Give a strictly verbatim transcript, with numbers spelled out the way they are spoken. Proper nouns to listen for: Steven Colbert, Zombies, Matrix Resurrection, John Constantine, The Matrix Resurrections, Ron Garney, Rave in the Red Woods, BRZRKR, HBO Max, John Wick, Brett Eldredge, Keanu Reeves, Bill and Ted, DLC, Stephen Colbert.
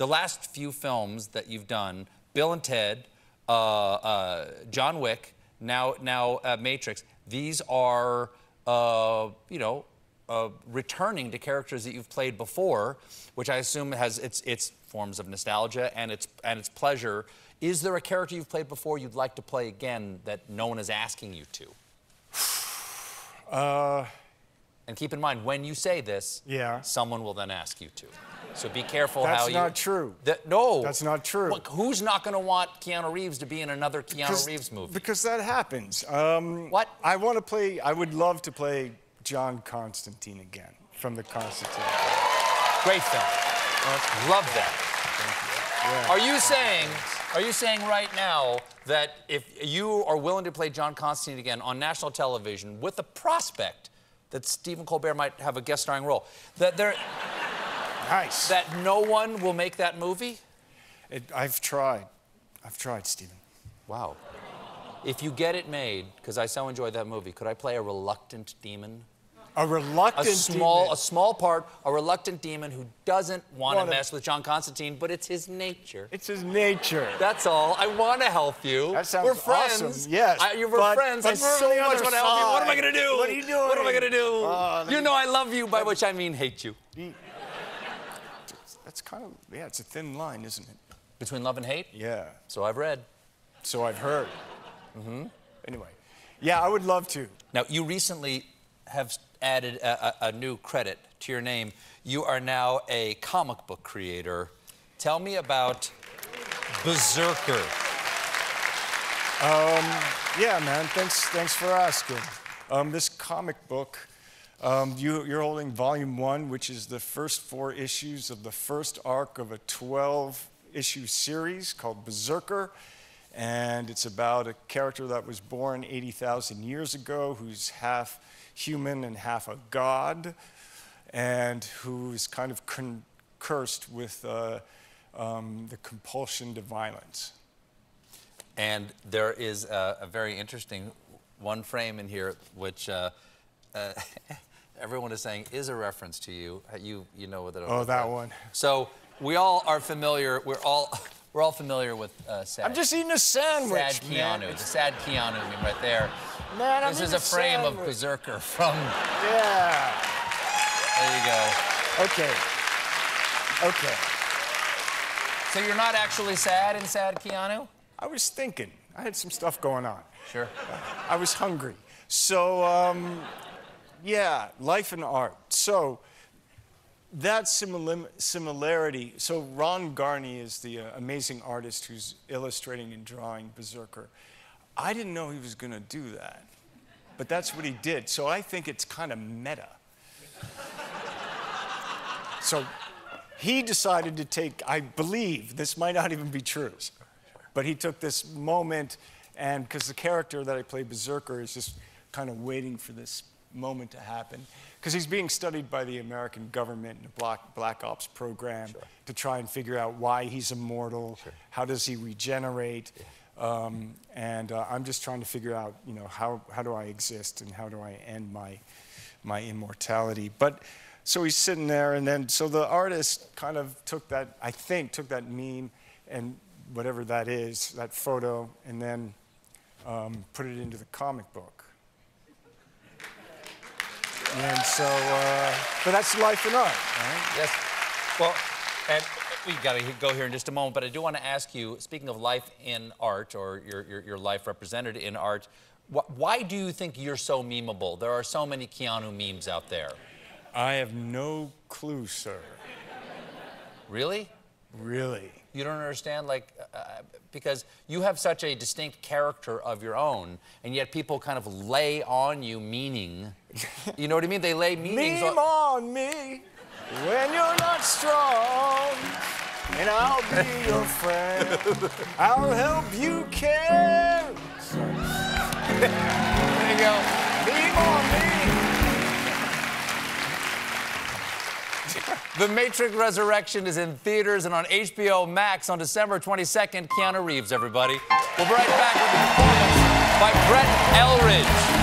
the last few films that you've done, Bill and Ted, uh, uh, John Wick, now now uh, Matrix, these are, uh, you know, uh, returning to characters that you've played before, which I assume has its its forms of nostalgia and its and its pleasure. Is there a character you've played before you'd like to play again that no one is asking you to? Uh, and keep in mind, when you say this, yeah, someone will then ask you to. So be careful how you... That's not true. That, no. That's not true. Look, who's not going to want Keanu Reeves to be in another Keanu because, Reeves movie? Because that happens. Um, what? I want to play... I would love to play John Constantine again from the Constantine. Great film. Okay. Love that. Thank you. Yeah. Are you saying... Are you saying right now that if you are willing to play John Constantine again on national television with the prospect that Stephen Colbert might have a guest starring role, that there... Nice. That no one will make that movie? It, I've tried. I've tried, Stephen. Wow. If you get it made, because I so enjoyed that movie, could I play a reluctant demon? A reluctant a small, demon? A small part, a reluctant demon who doesn't want to mess with John Constantine, but it's his nature. It's his nature. That's all. I want to help you. That sounds we're friends. Awesome. Yes. I, we're but, friends. But I so much want to help you. What am I going to do? What are you doing? What am I going to do? Uh, you know I love you, by which I mean hate you. He, That's kind of, yeah, it's a thin line, isn't it? Between love and hate? Yeah. So I've read. So I've heard. Mm-hmm. Anyway. Yeah, I would love to. Now, you recently have added a, a, a new credit to your name. You are now a comic book creator. Tell me about BRZRKR. Um, yeah, man, thanks, thanks for asking. Um, this comic book... Um, you, you're holding volume one, which is the first four issues of the first arc of a twelve issue series called BRZRKR. And it's about a character that was born eighty thousand years ago, who's half human and half a god, and who's kind of cursed with uh, um, the compulsion to violence. And there is a, a very interesting one frame in here, which uh, uh, everyone is saying is a reference to you. You you know that. Oh, that one. So we all are familiar. We're all we're all familiar with uh, sad. I'm just eating a sandwich. Sad Keanu. Man. The sad Keanu meme right there. Man, I'm this is a frame sandwich. Of BRZRKR from. Yeah. There you go. Okay. Okay. So you're not actually sad in Sad Keanu? I was thinking. I had some stuff going on. Sure. I was hungry. So. Um, Yeah, life and art. So that simil similarity. So Ron Garney is the uh, amazing artist who's illustrating and drawing BRZRKR. I didn't know he was going to do that, but that's what he did. So I think it's kind of meta. So he decided to take, I believe, this might not even be true, but he took this moment, and because the character that I play, BRZRKR, is just kind of waiting for this moment to happen, because he's being studied by the American government in a black, black ops program. Sure. To try and figure out why he's immortal. Sure. How does he regenerate? Yeah. um, and uh, I'm just trying to figure out, you know, how, how do I exist and how do I end my, my immortality? But so he's sitting there, and then so the artist kind of took that, I think, took that meme and whatever that is, that photo, and then um, put it into the comic book. And so, uh, but that's life and art, right? Yes. Well, and we've got to go here in just a moment, but I do want to ask you, speaking of life in art, or your, your, your life represented in art, wh why do you think you're so memeable? There are so many Keanu memes out there. I have no clue, sir. Really? Really. You don't understand, like, uh, because you have such a distinct character of your own, and yet people kind of lay on you meaning. You know what I mean? They lay meanings on... Meme on me when you're not strong, and I'll be your friend. I'll help you care. There you go. Meme on me. The Matrix Resurrection is in theaters and on H B O Max on December twenty-second. Keanu Reeves, everybody. We'll be right back with a performance by Brett Eldredge.